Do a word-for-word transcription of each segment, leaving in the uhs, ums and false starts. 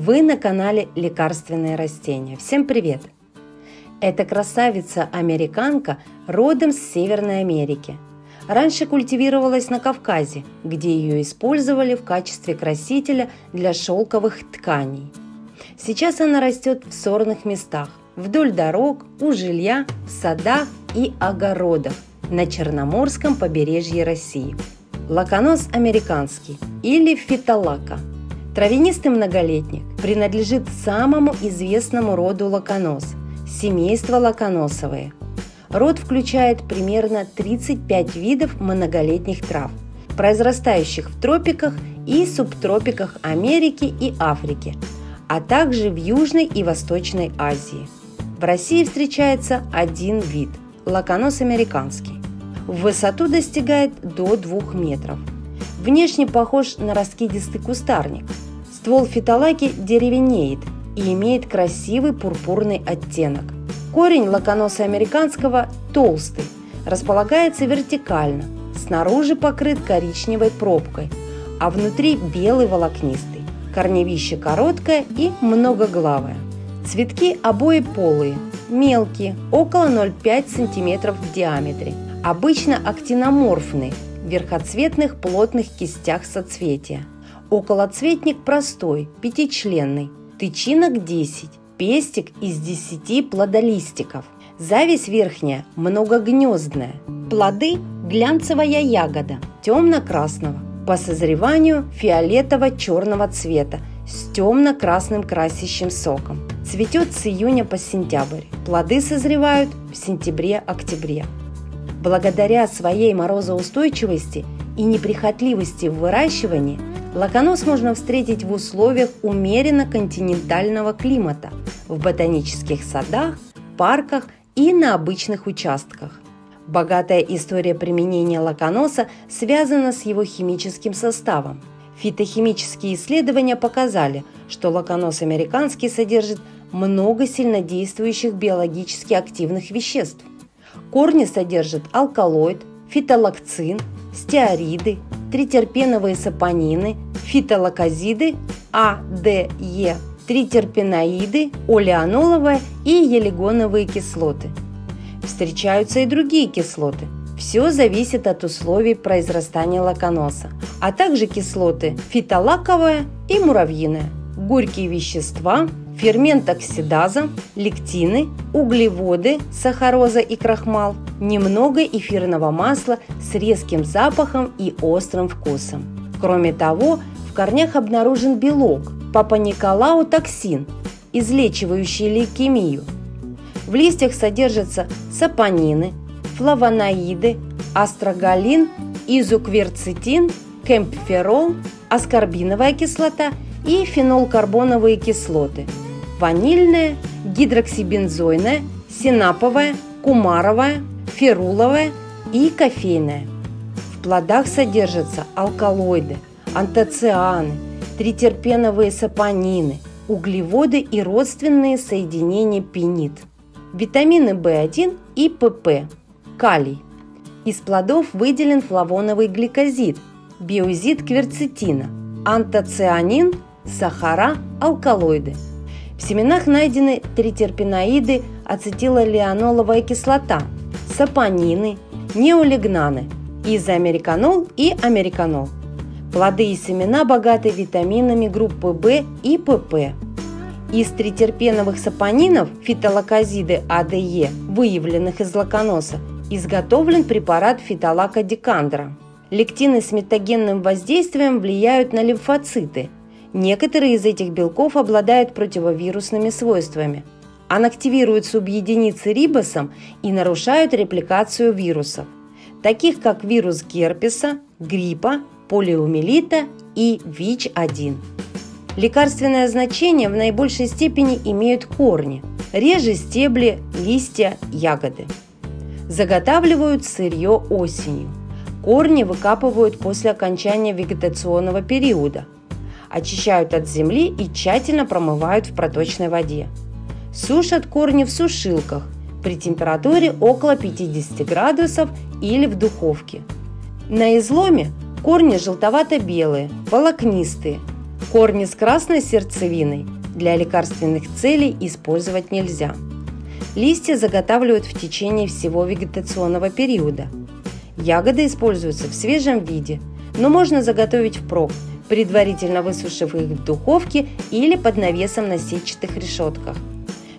Вы на канале «Лекарственные растения». Всем привет! Это красавица-американка родом с Северной Америки. Раньше культивировалась на Кавказе, где ее использовали в качестве красителя для шелковых тканей. Сейчас она растет в сорных местах, вдоль дорог, у жилья, в садах и огородах на Черноморском побережье России. Лаконос американский или фитолакка. Травянистый многолетник, принадлежит самому известному роду лаконос – семейство лаконосовые. Род включает примерно тридцать пять видов многолетних трав, произрастающих в тропиках и субтропиках Америки и Африки, а также в Южной и Восточной Азии. В России встречается один вид – лаконос американский. В высоту достигает до двух метров. Внешне похож на раскидистый кустарник. Ствол фитолаки деревенеет и имеет красивый пурпурный оттенок. Корень лаконоса американского толстый, располагается вертикально, снаружи покрыт коричневой пробкой, а внутри белый волокнистый. Корневище короткое и многоглавое. Цветки обоеполые, мелкие, около ноль целых пяти десятых см в диаметре, обычно актиноморфные, в верхоцветных плотных кистях соцветия. Околоцветник простой, пятичленный, тычинок десять, пестик из десяти плодолистиков. Завязь верхняя многогнездная. Плоды глянцевая ягода, темно-красного, по созреванию фиолетово-черного цвета с темно-красным красящим соком. Цветет с июня по сентябрь. Плоды созревают в сентябре-октябре. Благодаря своей морозоустойчивости и неприхотливости в выращивании лаконос можно встретить в условиях умеренно континентального климата в ботанических садах, парках и на обычных участках. Богатая история применения лаконоса связана с его химическим составом. Фитохимические исследования показали, что лаконос американский содержит много сильнодействующих биологически активных веществ. Корни содержат алкалоид, фитолокцин, стеариды, тритерпеновые сапонины, фитолакозиды, АДЕ, тритерпеноиды, олеаноловая и елигоновые кислоты. Встречаются и другие кислоты. Все зависит от условий произрастания лаконоса, а также кислоты фитолаковая и муравьиная, горькие вещества, фермент оксидаза, лектины, углеводы, сахароза и крахмал, немного эфирного масла с резким запахом и острым вкусом. Кроме того, в корнях обнаружен белок папа-токсин, излечивающий лейкемию. В листьях содержатся сапонины, флавоноиды, астроголин, изукверцитин, кемпферол, аскорбиновая кислота и фенолкарбоновые кислоты. Ванильная, гидроксибензойная, синаповая, кумаровая, феруловая и кофейная. В плодах содержатся алкалоиды, антоцианы, тритерпеновые сапонины, углеводы и родственные соединения пинит, витамины В один и П П, калий. Из плодов выделен флавоновый гликозид, биозид кверцетина, антоцианин, сахара, алкалоиды. В семенах найдены тритерпеноиды, ацетилолианоловая кислота, сапонины, неолигнаны, изоамериканол и американол. Плоды и семена богаты витаминами группы В и П П. Из тритерпеновых сапонинов фитолакозиды А Д Е, выявленных из лаконоса, изготовлен препарат фитолакодекандра. Лектины с метагенным воздействием влияют на лимфоциты. Некоторые из этих белков обладают противовирусными свойствами. Анактивируют субъединицы рибосом и нарушают репликацию вирусов, таких как вирус герпеса, гриппа, полиомиелита и ВИЧ один. Лекарственное значение в наибольшей степени имеют корни, реже стебли, листья, ягоды. Заготавливают сырье осенью. Корни выкапывают после окончания вегетационного периода. Очищают от земли и тщательно промывают в проточной воде. Сушат корни в сушилках при температуре около пятидесяти градусов или в духовке. На изломе корни желтовато-белые, волокнистые, Корни с красной сердцевиной для лекарственных целей использовать нельзя. Листья заготавливают в течение всего вегетационного периода. Ягоды используются в свежем виде, но можно заготовить впрок, предварительно высушив их в духовке или под навесом на сетчатых решетках.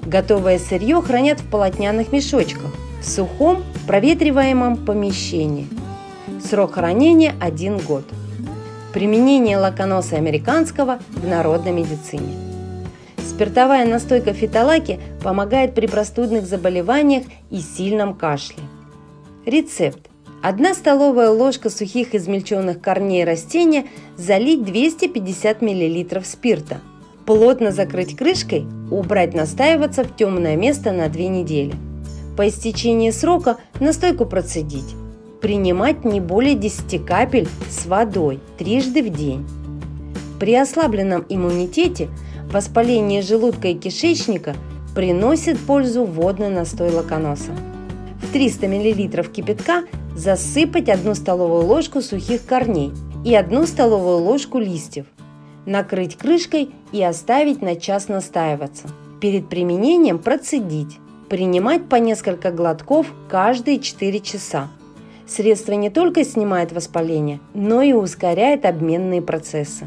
Готовое сырье хранят в полотняных мешочках в сухом, проветриваемом помещении. Срок хранения – один год. Применение лаконоса американского в народной медицине. Спиртовая настойка фитолаки помогает при простудных заболеваниях и сильном кашле. Рецепт. одна столовая ложка сухих измельченных корней растения залить двести пятьдесят миллилитров спирта. Плотно закрыть крышкой, убрать настаиваться в темное место на две недели. По истечении срока настойку процедить. Принимать не более десяти капель с водой трижды в день. При ослабленном иммунитете воспаление желудка и кишечника приносит пользу водный настой лаконоса. В триста миллилитров кипятка засыпать одну столовую ложку сухих корней и одну столовую ложку листьев. Накрыть крышкой и оставить на час настаиваться. Перед применением процедить. Принимать по несколько глотков каждые четыре часа. Средство не только снимает воспаление, но и ускоряет обменные процессы.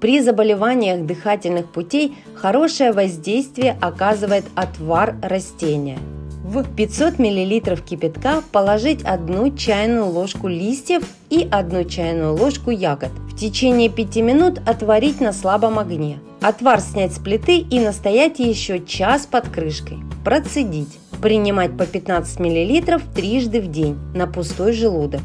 При заболеваниях дыхательных путей хорошее воздействие оказывает отвар растения. В пятьсот миллилитров кипятка положить одну чайную ложку листьев и одну чайную ложку ягод. В течение пяти минут отварить на слабом огне. Отвар снять с плиты и настоять еще час под крышкой. Процедить. Принимать по пятнадцать миллилитров трижды в день на пустой желудок.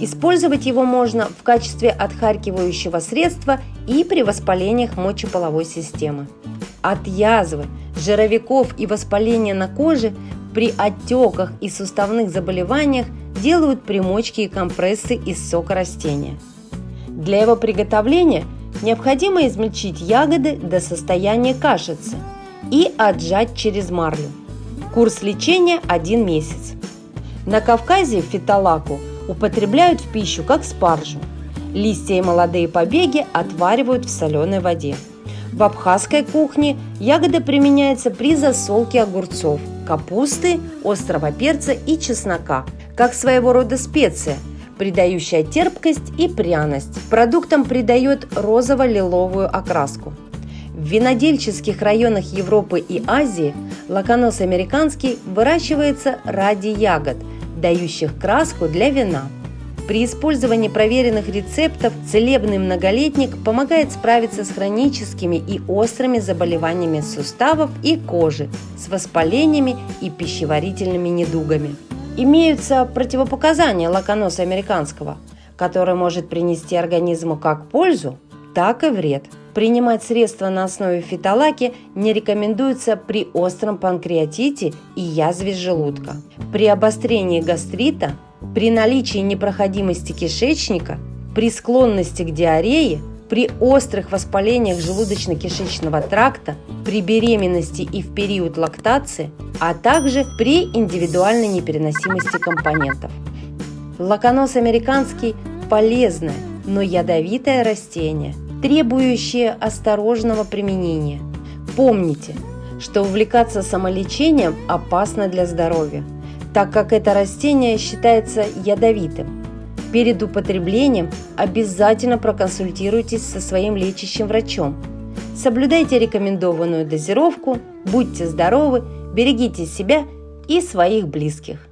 Использовать его можно в качестве отхаркивающего средства и при воспалениях мочеполовой системы. От язвы, жировиков и воспаления на коже при отеках и суставных заболеваниях делают примочки и компрессы из сока растения. Для его приготовления необходимо измельчить ягоды до состояния кашицы и отжать через марлю. Курс лечения один месяц. На Кавказе фитолаку употребляют в пищу как спаржу. Листья и молодые побеги отваривают в соленой воде. В абхазской кухне ягода применяется при засолке огурцов, капусты, острого перца и чеснока, как своего рода специя, придающая терпкость и пряность. Продуктам придает розово-лиловую окраску. В винодельческих районах Европы и Азии лаконос американский выращивается ради ягод, дающих краску для вина. При использовании проверенных рецептов целебный многолетник помогает справиться с хроническими и острыми заболеваниями суставов и кожи, с воспалениями и пищеварительными недугами. Имеются противопоказания лаконоса американского, который может принести организму как пользу, так и вред. Принимать средства на основе фитолаки не рекомендуется при остром панкреатите и язве желудка, при обострении гастрита, при наличии непроходимости кишечника, при склонности к диарее, при острых воспалениях желудочно-кишечного тракта, при беременности и в период лактации, а также при индивидуальной непереносимости компонентов. Лаконос американский – полезное, но ядовитое растение, требующее осторожного применения. Помните, что увлекаться самолечением опасно для здоровья, так как это растение считается ядовитым. Перед употреблением обязательно проконсультируйтесь со своим лечащим врачом. Соблюдайте рекомендованную дозировку, будьте здоровы, берегите себя и своих близких.